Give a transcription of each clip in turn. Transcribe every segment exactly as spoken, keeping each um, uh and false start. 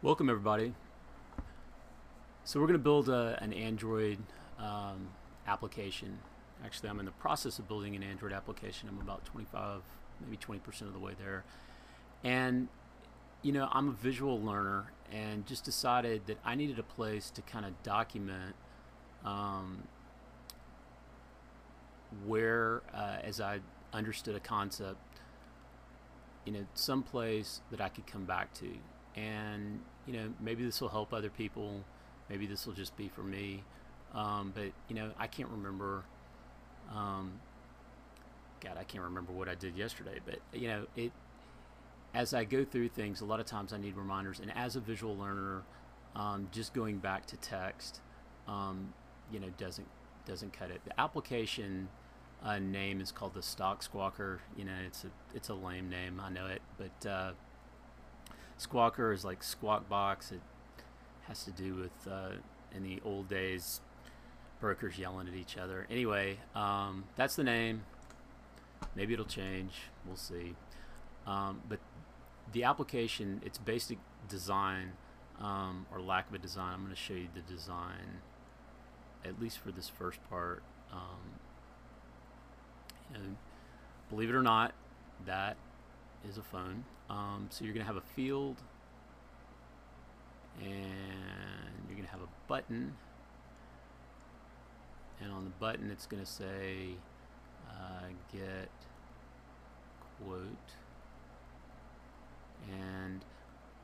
Welcome everybody. So we're going to build a, an Android um, application. Actually, I'm in the process of building an Android application. I'm about twenty-five, maybe twenty percent of the way there. And you know, I'm a visual learner and just decided that I needed a place to kind of document um, where, uh, as I understood a concept, you know, some place that I could come back to. And you know, maybe this will help other people, maybe this will just be for me, um, but you know, I can't remember um, God I can't remember what I did yesterday, but you know, it as I go through things, a lot of times I need reminders. And as a visual learner, um, just going back to text um, you know, doesn't doesn't cut it. The application uh, name is called the Stock Squawker. You know, it's a it's a lame name, I know it, but uh, Squawker is like Squawk Box. It has to do with uh, in the old days, brokers yelling at each other. Anyway, um, that's the name. Maybe it'll change. We'll see. Um, but the application, its basic design um, or lack of a design. I'm going to show you the design, at least for this first part. Um, you know, believe it or not, that is a phone. Um, so you're gonna have a field and you're gonna have a button, and on the button it's gonna say uh, get quote. And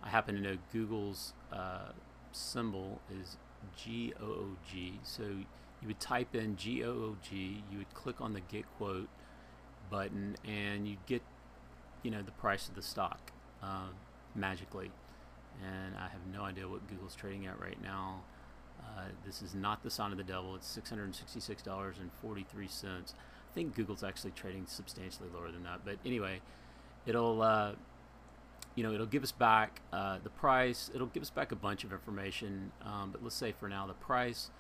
I happen to know Google's uh, symbol is G O O G, so you would type in G O O G, you would click on the get quote button, and you'd get, you know, the price of the stock uh, magically. And I have no idea what Google's trading at right now. Uh, this is not the sign of the devil. It's six hundred sixty-six dollars and forty-three cents. I think Google's actually trading substantially lower than that, but anyway, it'll uh, you know, it'll give us back uh, the price. It'll give us back a bunch of information, um, but let's say for now the price,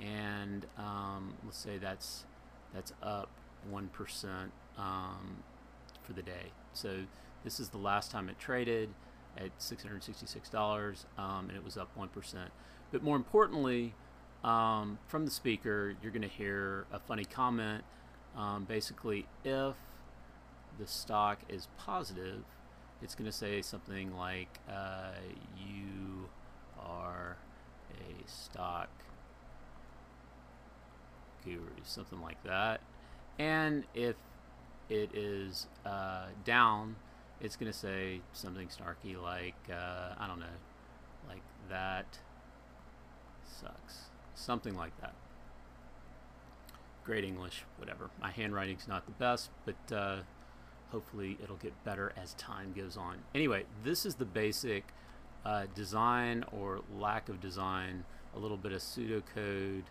and um, let's say that's that's up one percent um, for the day. So this is the last time it traded at six hundred sixty-six dollars, um, and it was up one percent. But more importantly, um, from the speaker, you're going to hear a funny comment. Um, basically, if the stock is positive, it's going to say something like, uh, you are a stock guru, something like that. And if it is uh, down, it's gonna say something snarky like, uh, I don't know, like that sucks, something like that. Great English, whatever. My handwriting's not the best, but uh, hopefully it'll get better as time goes on. Anyway, this is the basic uh, design or lack of design, a little bit of pseudocode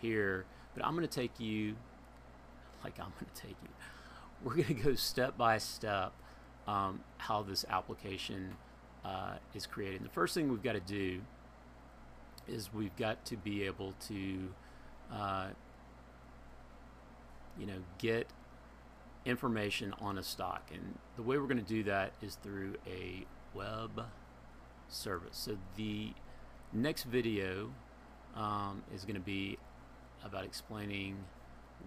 here, but I'm gonna take you like I'm gonna take you we're going to go step by step um, how this application uh, is created. And the first thing we've got to do is we've got to be able to uh, you know, get information on a stock, and the way we're going to do that is through a web service. So the next video um, is going to be about explaining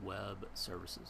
web services.